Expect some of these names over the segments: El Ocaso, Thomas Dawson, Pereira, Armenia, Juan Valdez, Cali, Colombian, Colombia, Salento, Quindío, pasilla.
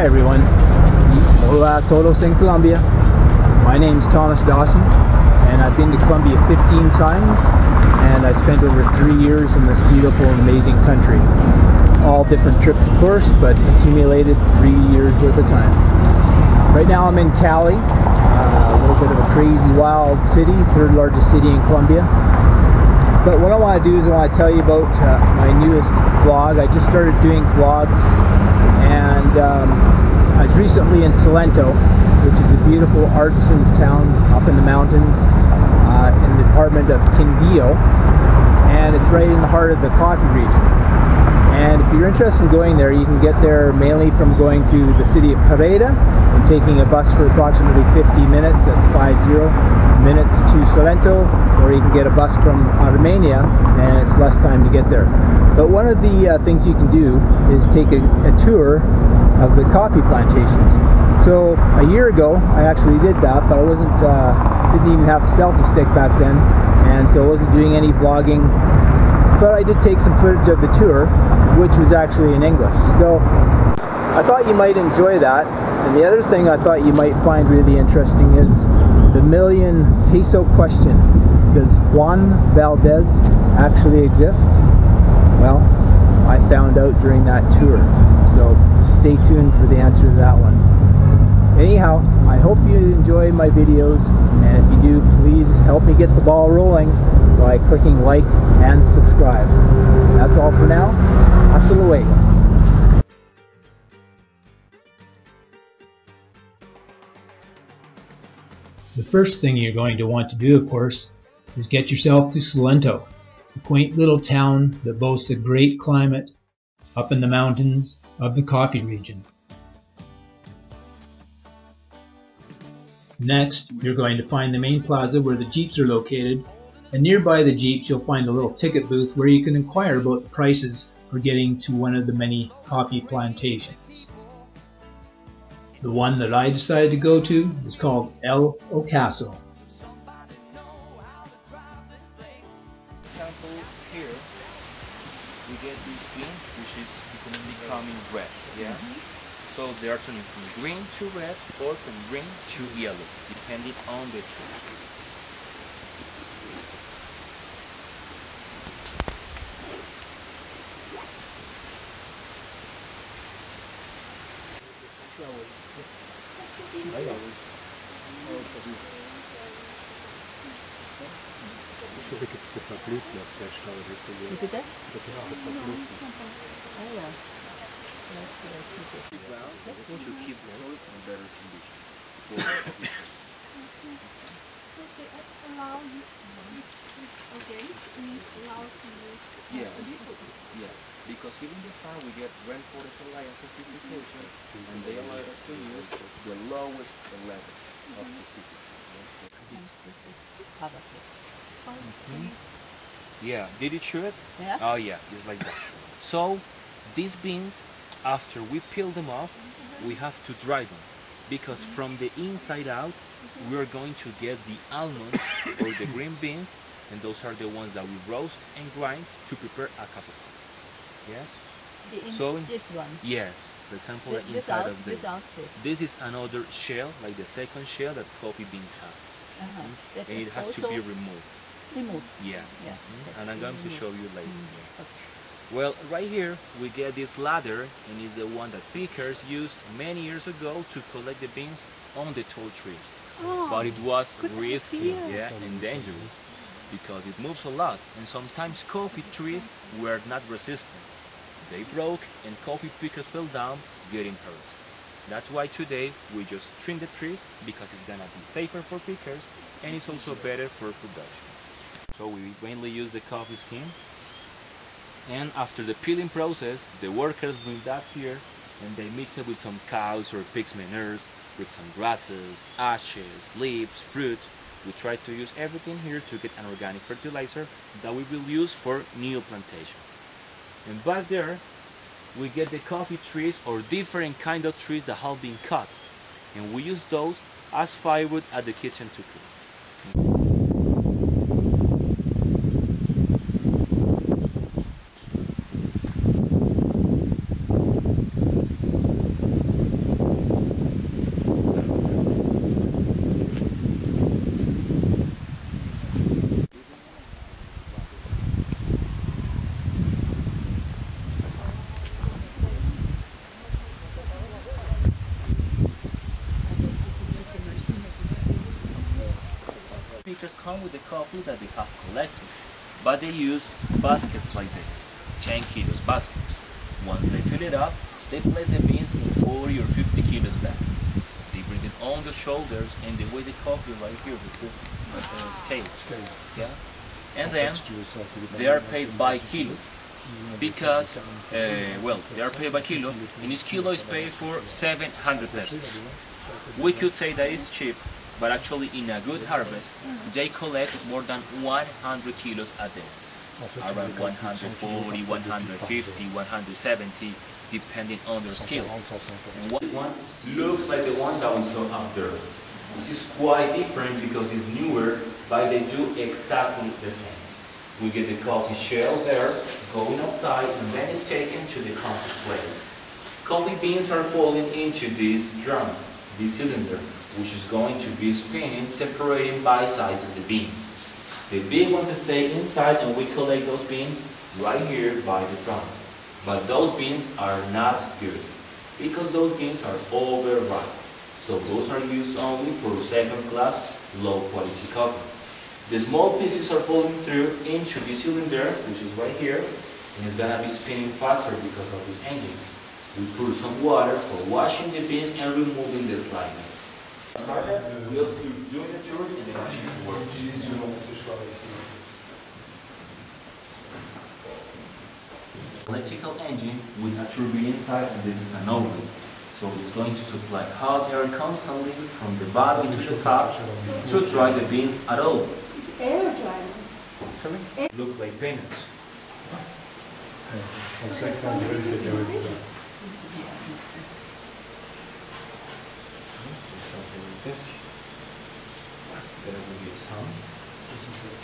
Hi everyone, hola todos in Colombia. My name's Thomas Dawson and I've been to Colombia 15 times and I spent over 3 years in this beautiful and amazing country. All different trips of course, but accumulated 3 years worth of time. Right now I'm in Cali, a little bit of a crazy wild city, third largest city in Colombia. But what I want to do is I want to tell you about my newest vlog. I just started doing vlogs and I was recently in Salento, which is a beautiful artisans town up in the mountains in the department of Quindío, and it's right in the heart of the coffee region. And if you're interested in going there, you can get there mainly from going to the city of Pereira and taking a bus for approximately 50 minutes, that's 50 minutes, to Salento, or you can get a bus from Armenia and it's less time to get there. But one of the things you can do is take a tour of the coffee plantations. So a year ago I actually did that, but I wasn't, didn't even have a selfie stick back then, and so I wasn't doing any vlogging, but I did take some footage of the tour, which was actually in English. So I thought you might enjoy that. And the other thing I thought you might find really interesting is the $1,000,000 peso question. Does Juan Valdez actually exist? Well, I found out during that tour, so stay tuned for the answer to that one. Anyhow, I hope you enjoy my videos, and if you do, please help me get the ball rolling by clicking like and subscribe. That's all for now. Hasta luego. The first thing you're going to want to do, of course, is get yourself to Salento, a quaint little town that boasts a great climate up in the mountains of the coffee region. Next, you're going to find the main plaza where the jeeps are located, and nearby the jeeps you'll find a little ticket booth where you can inquire about the prices for getting to one of the many coffee plantations. The one that I decided to go to is called El Ocaso. Example, here we get this bean, which is becoming red. Yeah. So they are turning from green to red or from green to yellow, depending on the tree. Yes, because even this time we get rainforest alliance certification, and they allow us to use the lowest level of the certificate. And this is covered. Yeah, did it shoot? Yeah. Oh yeah, it's like that. So these beans, after we peel them off, we have to dry them, because from the inside out, we are going to get the almond or the green beans, and those are the ones that we roast and grind to prepare a café. Yes. So this one. Yes. For example, the inside of this. This is another shell, like the second shell that coffee beans have, and it has to be removed. Yeah. And I'm going to show you later. Well, right here we get this ladder, and it's the one that pickers used many years ago to collect the beans on the tall tree. Oh, but it was risky, and dangerous, because it moves a lot, and sometimes coffee trees were not resistant. They broke and coffee pickers fell down, getting hurt. That's why today we just trim the trees, because it's gonna be safer for pickers and it's also better for production. So we mainly use the coffee skin, and after the peeling process the workers bring that here and they mix it with some cows or pigs manures, with some grasses, ashes, leaves, fruits. We try to use everything here to get an organic fertilizer that we will use for new plantation. And back there we get the coffee trees, or different kind of trees that have been cut, and we use those as firewood at the kitchen to cook. come with the coffee that they have collected, but they use baskets like this, 10 kilos baskets. Once they fill it up, they place the beans in 40 or 50 kilos back. They bring it on their shoulders and they weigh the coffee right here with this scale. Yeah? And then they are paid by kilo, because, well, they are paid by kilo, and each kilo is paid for 700 pesos. We could say that it's cheap, but actually in a good harvest, they collect more than 100 kilos a day. Around 140, 150, 170, depending on their skill. This one looks like the one that we saw up there. This is quite different because it's newer, but they do exactly the same. We get the coffee shell there, going outside, and then it's taken to the coffee place. Coffee beans are falling into this drum, this cylinder, which is going to be spinning, separating by size of the beans. The big ones stay inside and we collect those beans right here by the drum. But those beans are not good, because those beans are overripe. So those are used only for second class, low quality coffee. The small pieces are falling through into the cylinder, which is right here, and it's gonna be spinning faster because of these engines. We put some water for washing the beans and removing the slime. We also do the chores and the machine works. Electrical engine with a turbine inside, and this is an oven. So it's going to supply hot air constantly from the bottom to the top to dry the beans at all. It's air drying. Sorry? It looks like peanuts. Something like this. There will be a sound. This is it.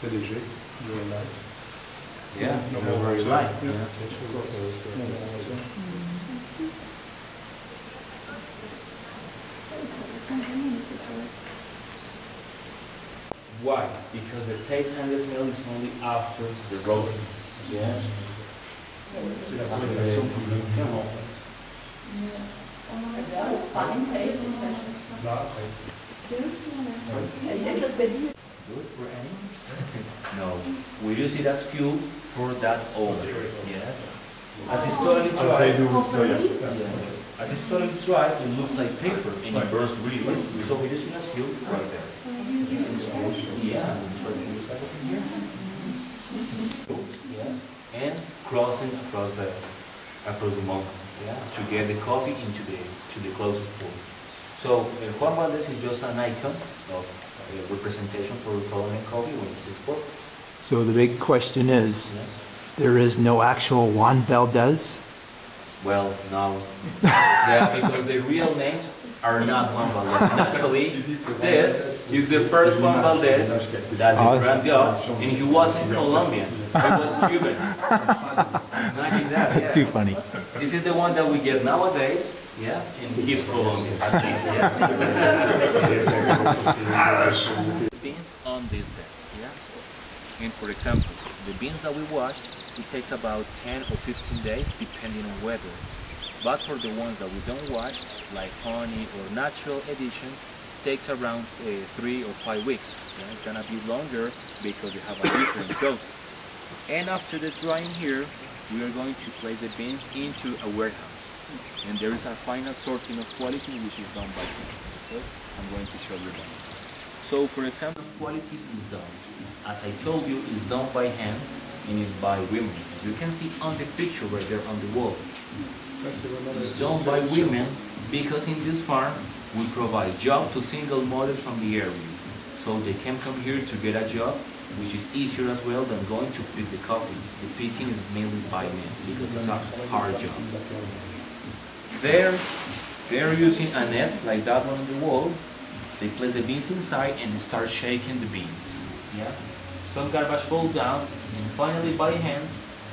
C'est léger. You're light. Yeah, no more very light. Yeah. Why? Because the taste and the smell is only after the roasting. Yeah. C'est la conversion pour le faire en fait. No, we use it as fuel for that oil. Yes. As it's totally dry, it looks like paper and it bursts really well. So we use it as fuel right there. Yeah. Yes. And crossing across the mountain. Yeah, to get the coffee into the closest pool. So Juan Valdez is just an icon of representation for Colombian coffee when it's exported. So the big question is, yes, there is no actual Juan Valdez? Well, no. Yeah, because the real names are not Juan Valdez. Naturally, this is the first Juan Valdez that is brand up, and he wasn't Colombian, he was Cuban. Imagine that. Yeah. Too funny. This is the one that we get nowadays, yeah, in his Colombia. Beans on these beds, yes. And for example, the beans that we wash, it takes about 10 or 15 days, depending on weather. But for the ones that we don't wash, like honey or natural edition, takes around 3 or 5 weeks. Yeah? It's gonna be longer because we have a different process. And after the drying here, we are going to place the beans into a warehouse. And there is a final sorting of quality which is done by me. Okay? I'm going to show you that. So for example, qualities is done, as I told you, is done by hands and is by women. As you can see on the picture right there on the wall. It's done by women because in this farm we provide jobs to single mothers from the area. So they can come here to get a job, which is easier as well than going to pick the coffee. The picking is mainly by men because it's a hard job. They're using a net like that one on the wall. They place the beans inside and start shaking the beans. Yeah. Some garbage falls down, and finally by hand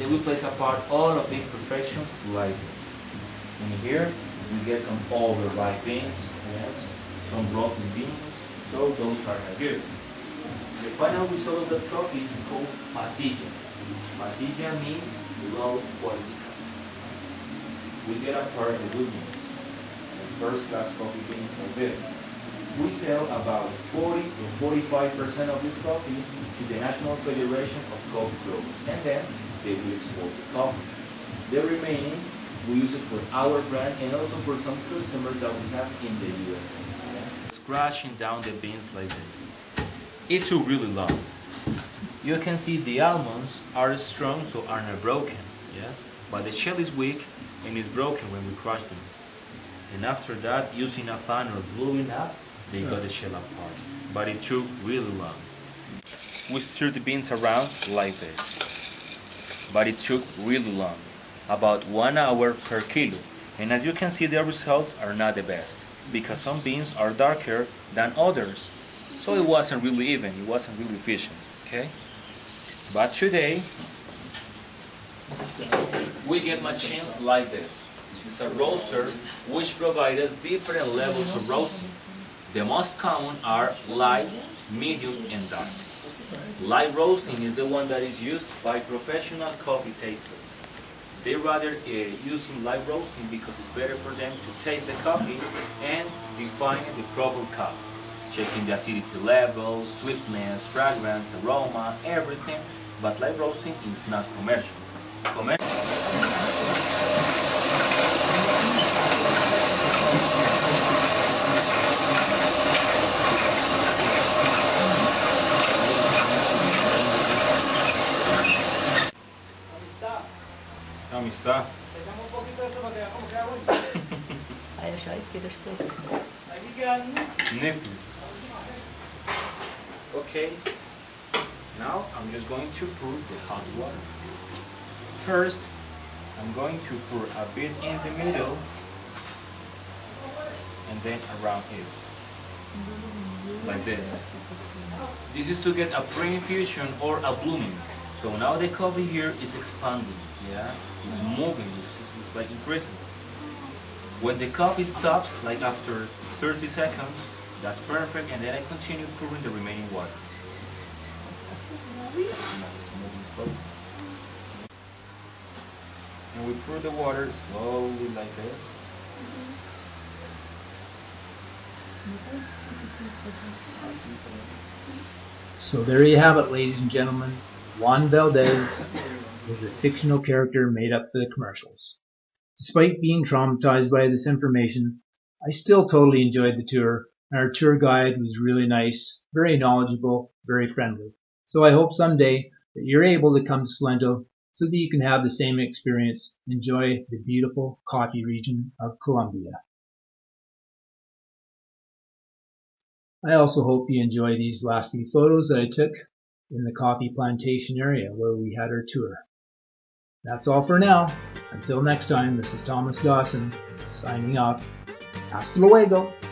they will place apart all of the imperfections like this. And here we get some overripe beans, yes, some rotten beans. So those are good. The final result of the coffee is called pasilla. Pasilla means low quality. We get a part of the good beans, the first class coffee beans like this. we sell about 40 to 45% of this coffee to the National Federation of Coffee Growers, and then they will export the coffee. The remaining, we use it for our brand and also for some customers that we have in the USA. Crushing down the beans like this. It took really long. You can see the almonds are strong, so are not broken, yes? But the shell is weak and is broken when we crush them. And after that, using a fan or blowing up, they got the shell apart. But it took really long. We stir the beans around like this. But it took really long, about 1 hour per kilo. And as you can see, the results are not the best, because some beans are darker than others. So it wasn't really even, it wasn't really efficient, okay? But today, we get machines like this. It's a roaster which provides us different levels of roasting. The most common are light, medium, and dark. Light roasting is the one that is used by professional coffee tasters. They rather use light roasting because it's better for them to taste the coffee and define the proper cup, checking the acidity level, sweetness, fragrance, aroma, everything. But light roasting is not commercial. Amistad. Okay, now I'm just going to pour the hot water. First, I'm going to pour a bit in the middle and then around it, like this. This is to get a pre-infusion or a blooming. So now the coffee here is expanding, yeah? It's moving, it's like increasing. When the coffee stops, like after 30 seconds, that's perfect, and then I continue pouring the remaining water. Now it's moving slowly. And we pour the water slowly like this. So there you have it, ladies and gentlemen. Juan Valdez is a fictional character made up for the commercials. Despite being traumatized by this information, I still totally enjoyed the tour, and our tour guide was really nice, very knowledgeable, very friendly. So I hope someday that you're able to come to Salento so that you can have the same experience, enjoy the beautiful coffee region of Colombia. I also hope you enjoy these last few photos that I took in the coffee plantation area where we had our tour. That's all for now. Until next time, this is Thomas Dawson signing off. Hasta luego!